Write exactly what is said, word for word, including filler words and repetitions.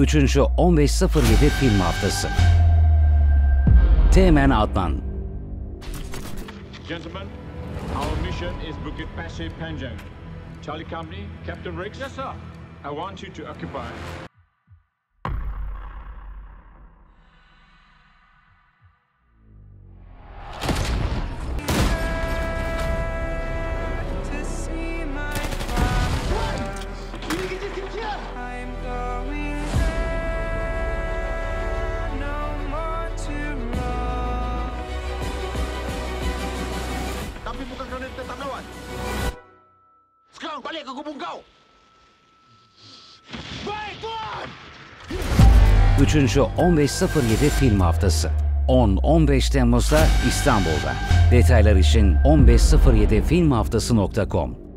üçüncü on beş sıfır yedi film haftası. Teğmen Adnan. Gentlemen, our mission is Bukit Pasir Panjang. Charlie Company, Captain Riggs. Yes, sir. I want you to occupy. Tapi bukan kerana tetap lawan. Sekarang balik ke kubung kau. Baik, Tuan! Üçüncü on beş sıfır yedi film haftası. on on beş Temmuz'da İstanbul'da. Detaylar için on beş sıfır yedi film haftası nokta com.